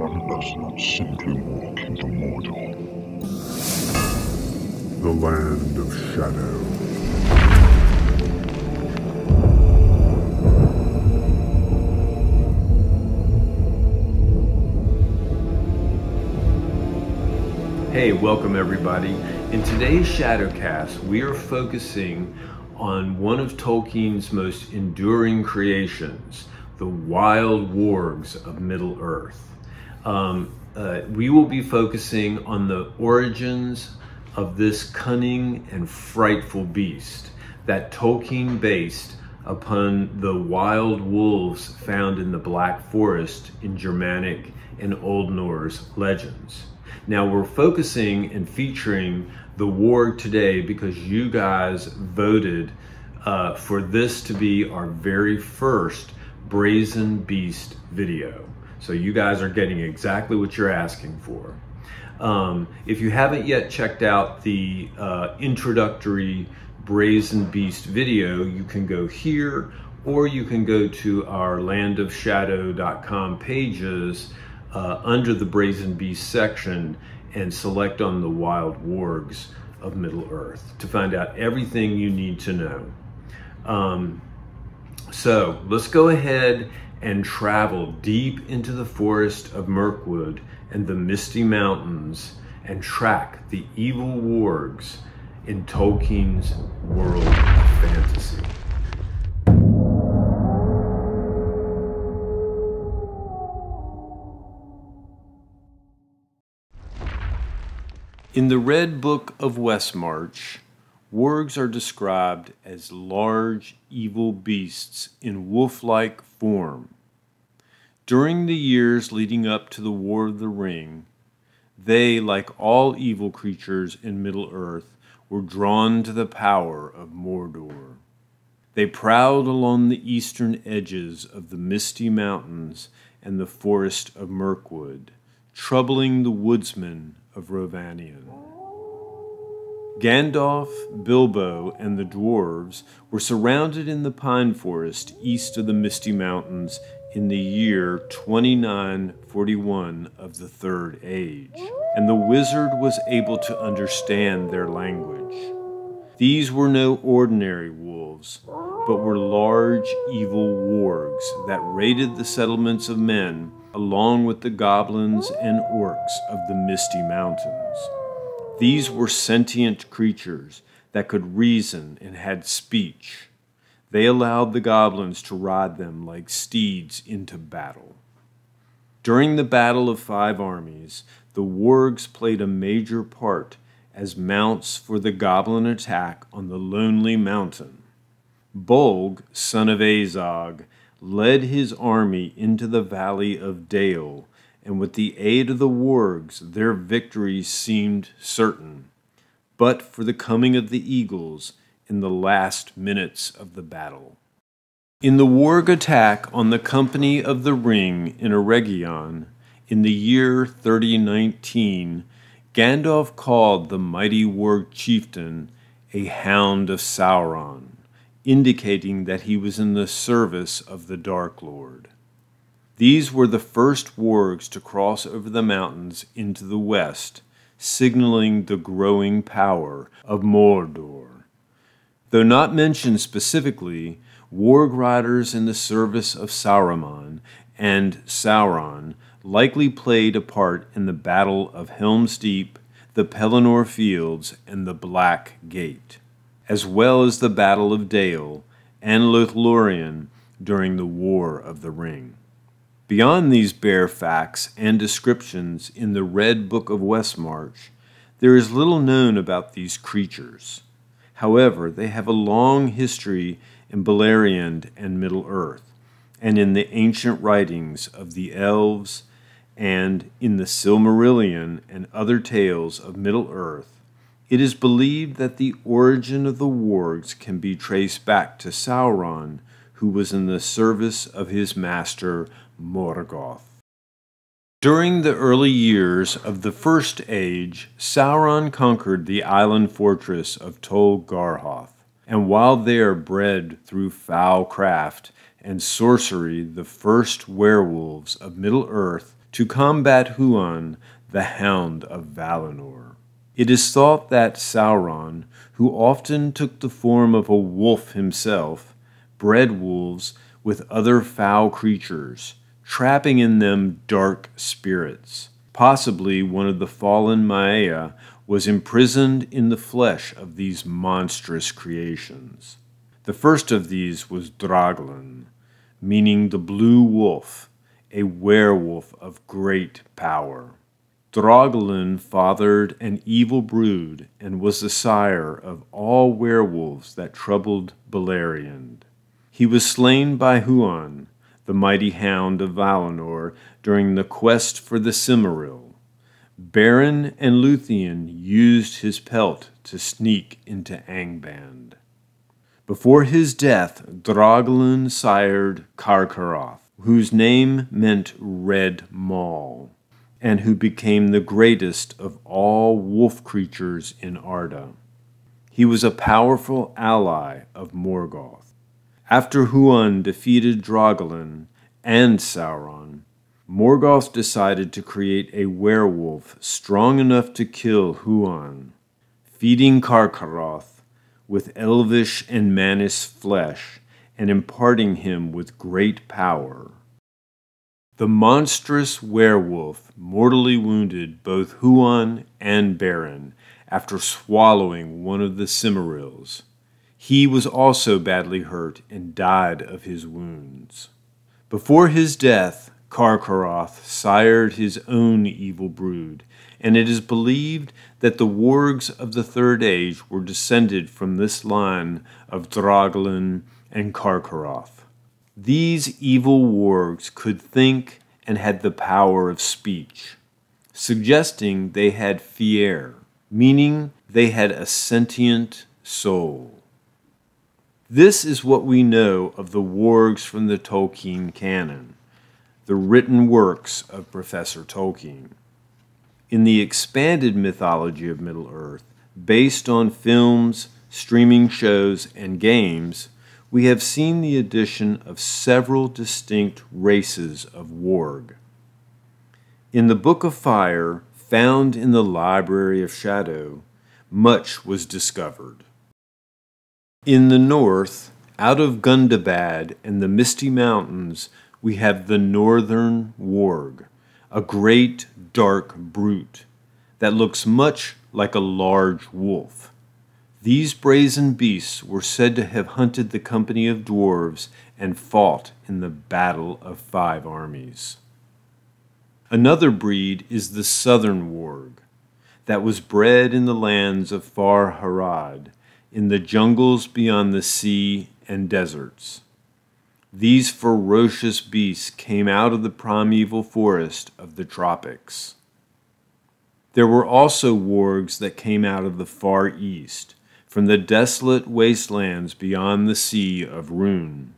One does not simply walk into Mordor. The Land of Shadow. Hey, welcome everybody. In today's Shadowcast, we are focusing on one of Tolkien's most enduring creations, the wild wargs of Middle-earth. We will be focusing on the origins of this cunning and frightful beast that Tolkien based upon the wild wolves found in the Black Forest in Germanic and Old Norse legends. Now we're focusing and featuring the warg today because you guys voted for this to be our very first Brazen Beast video. So you guys are getting exactly what you're asking for. If you haven't yet checked out the introductory Brazen Beast video, you can go here or you can go to our landofshadow.com pages under the Brazen Beast section and select on the wild wargs of Middle-earth to find out everything you need to know. So let's go ahead and travel deep into the forest of Mirkwood and the Misty Mountains and track the evil wargs in Tolkien's world of fantasy. In the Red Book of Westmarch, wargs are described as large, evil beasts in wolf-like form. During the years leading up to the War of the Ring, they, like all evil creatures in Middle-earth, were drawn to the power of Mordor. They prowled along the eastern edges of the Misty Mountains and the forest of Mirkwood, troubling the woodsmen of Rhovanion. Gandalf, Bilbo, and the dwarves were surrounded in the pine forest east of the Misty Mountains in the year 2941 of the Third Age, and the wizard was able to understand their language. These were no ordinary wolves, but were large, evil wargs that raided the settlements of men along with the goblins and orcs of the Misty Mountains. These were sentient creatures that could reason and had speech. They allowed the goblins to ride them like steeds into battle. During the Battle of Five Armies, the wargs played a major part as mounts for the goblin attack on the Lonely Mountain. Bolg, son of Azog, led his army into the valley of Dale, and with the aid of the wargs, their victory seemed certain, but for the coming of the eagles in the last minutes of the battle. In the warg attack on the Company of the Ring in Eregion, in the year 3019, Gandalf called the mighty warg chieftain a Hound of Sauron, indicating that he was in the service of the Dark Lord. These were the first wargs to cross over the mountains into the west, signaling the growing power of Mordor. Though not mentioned specifically, warg riders in the service of Saruman and Sauron likely played a part in the Battle of Helm's Deep, the Pelennor Fields, and the Black Gate, as well as the Battle of Dale and Lothlorien during the War of the Ring. Beyond these bare facts and descriptions in the Red Book of Westmarch, there is little known about these creatures. However, they have a long history in Beleriand and Middle-earth, and in the ancient writings of the elves, and in the Silmarillion and other tales of Middle-earth. It is believed that the origin of the wargs can be traced back to Sauron, who was in the service of his master, Morgoth. During the early years of the First Age, Sauron conquered the island fortress of Tol Garhoth, and while there bred through foul craft and sorcery the first werewolves of Middle-earth to combat Huan, the Hound of Valinor. It is thought that Sauron, who often took the form of a wolf himself, bred wolves with other foul creatures, trapping in them dark spirits. Possibly one of the fallen Maia was imprisoned in the flesh of these monstrous creations. The first of these was Draglan, meaning the blue wolf, a werewolf of great power. Draugluin fathered an evil brood and was the sire of all werewolves that troubled Beleriand. He was slain by Huan, the mighty hound of Valinor, during the quest for the Cimmeril. Beren and Luthien used his pelt to sneak into Angband. Before his death, Draugluin sired Carcharoth, whose name meant Red Maul, and who became the greatest of all wolf creatures in Arda. He was a powerful ally of Morgoth. After Huan defeated Draugluin and Sauron, Morgoth decided to create a werewolf strong enough to kill Huan, feeding Carcharoth with elvish and mannish flesh and imparting him with great power. The monstrous werewolf mortally wounded both Huan and Beren after swallowing one of the Cimmerils. He was also badly hurt and died of his wounds. Before his death, Carcharoth sired his own evil brood, and it is believed that the Wargs of the Third Age were descended from this line of Draugluin and Carcharoth. These evil wargs could think and had the power of speech, suggesting they had fier, meaning they had a sentient soul. This is what we know of the wargs from the Tolkien canon, the written works of Professor Tolkien. In the expanded mythology of Middle-earth, based on films, streaming shows, and games, we have seen the addition of several distinct races of warg. In the Book of Fire, found in the Library of Shadow, much was discovered. In the north, out of Gundabad and the Misty Mountains, we have the Northern Warg, a great dark brute that looks much like a large wolf. These brazen beasts were said to have hunted the company of dwarves and fought in the Battle of Five Armies. Another breed is the Southern Warg, that was bred in the lands of Far Harad, in the jungles beyond the sea and deserts. These ferocious beasts came out of the primeval forest of the tropics. There were also wargs that came out of the Far East, from the desolate wastelands beyond the Sea of Rune.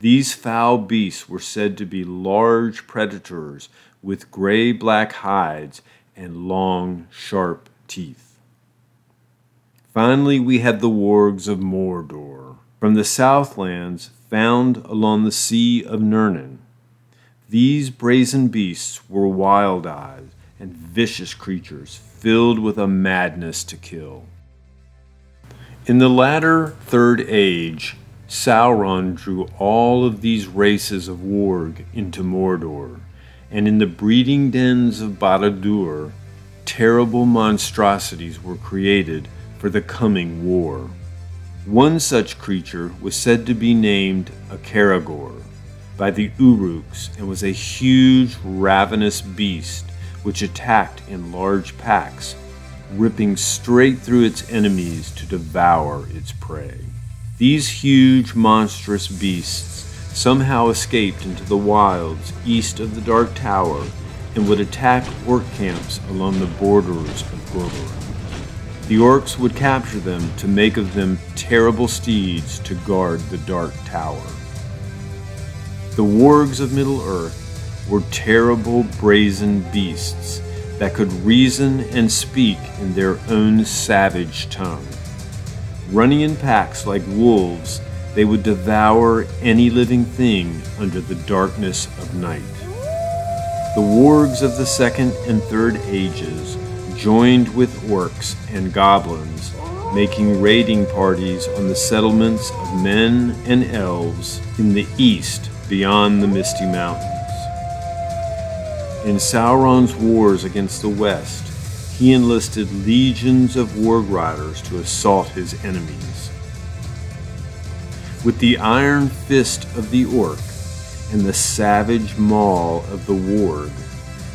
These foul beasts were said to be large predators with gray-black hides and long, sharp teeth. Finally, we have the wargs of Mordor, from the Southlands found along the Sea of Nirnin. These brazen beasts were wild-eyed and vicious creatures filled with a madness to kill. In the latter Third Age, Sauron drew all of these races of warg into Mordor, and in the breeding dens of Barad-dûr, terrible monstrosities were created for the coming war. One such creature was said to be named a Caragor by the Uruks and was a huge, ravenous beast which attacked in large packs, ripping straight through its enemies to devour its prey. These huge, monstrous beasts somehow escaped into the wilds east of the Dark Tower and would attack orc camps along the borders of Gondor. The orcs would capture them to make of them terrible steeds to guard the Dark Tower. The wargs of Middle-earth were terrible, brazen beasts that could reason and speak in their own savage tongue. Running in packs like wolves, they would devour any living thing under the darkness of night. The wargs of the Second and Third Ages joined with orcs and goblins, making raiding parties on the settlements of men and elves in the east beyond the Misty Mountains. In Sauron's wars against the West, he enlisted legions of warg riders to assault his enemies. With the iron fist of the orc and the savage maul of the warg,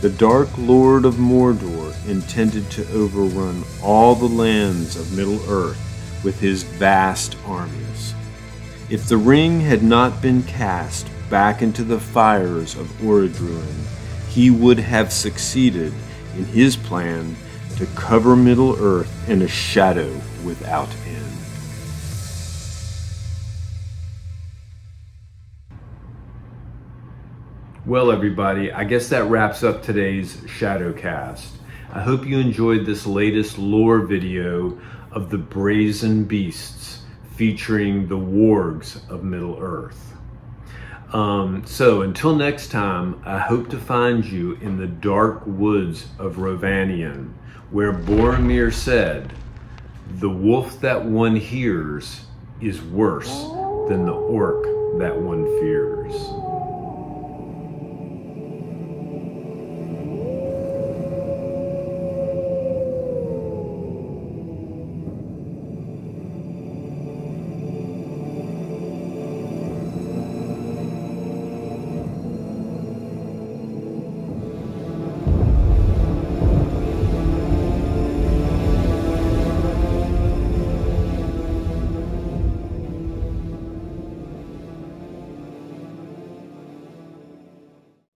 the Dark Lord of Mordor intended to overrun all the lands of Middle-earth with his vast armies. If the ring had not been cast back into the fires of Oradruin, he would have succeeded in his plan to cover Middle-earth in a shadow without end. Well, everybody, I guess that wraps up today's Shadowcast. I hope you enjoyed this latest lore video of the Brazen Beasts featuring the wargs of Middle-earth. So until next time, I hope to find you in the dark woods of Rhovanion, where Boromir said, "The wolf that one hears is worse than the orc that one fears."